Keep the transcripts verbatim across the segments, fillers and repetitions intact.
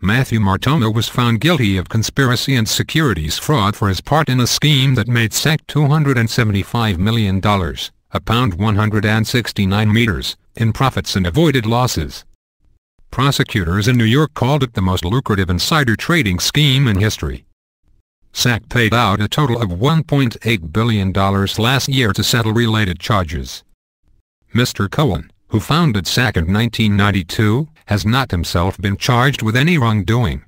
Matthew Martoma was found guilty of conspiracy and securities fraud for his part in a scheme that made S A C two hundred seventy-five million dollars, a pound one hundred sixty-nine meters, in profits and avoided losses. Prosecutors in New York called it the most lucrative insider trading scheme in history. S A C paid out a total of one point eight billion dollars last year to settle related charges. Mister Cohen, who founded S A C in nineteen ninety-two, has not himself been charged with any wrongdoing.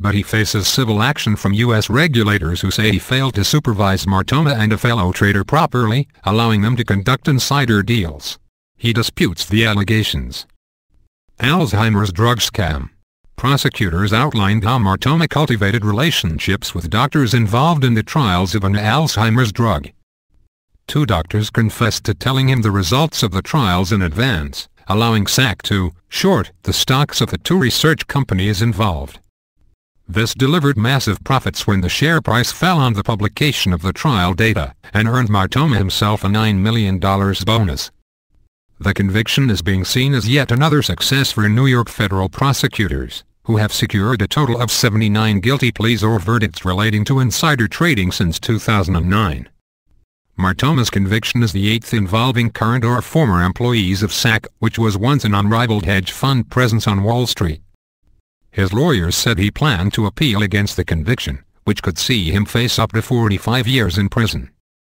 But he faces civil action from U S regulators who say he failed to supervise Martoma and a fellow trader properly, allowing them to conduct insider deals. He disputes the allegations. Alzheimer's drug scam. Prosecutors outlined how Martoma cultivated relationships with doctors involved in the trials of an Alzheimer's drug. Two doctors confessed to telling him the results of the trials in advance, allowing S A C to short the stocks of the two research companies involved. This delivered massive profits when the share price fell on the publication of the trial data, and earned Martoma himself a nine million dollars bonus. The conviction is being seen as yet another success for New York federal prosecutors, who have secured a total of seventy-nine guilty pleas or verdicts relating to insider trading since two thousand nine. Martoma's conviction is the eighth involving current or former employees of S A C, which was once an unrivaled hedge fund presence on Wall Street. His lawyers said he planned to appeal against the conviction, which could see him face up to forty-five years in prison.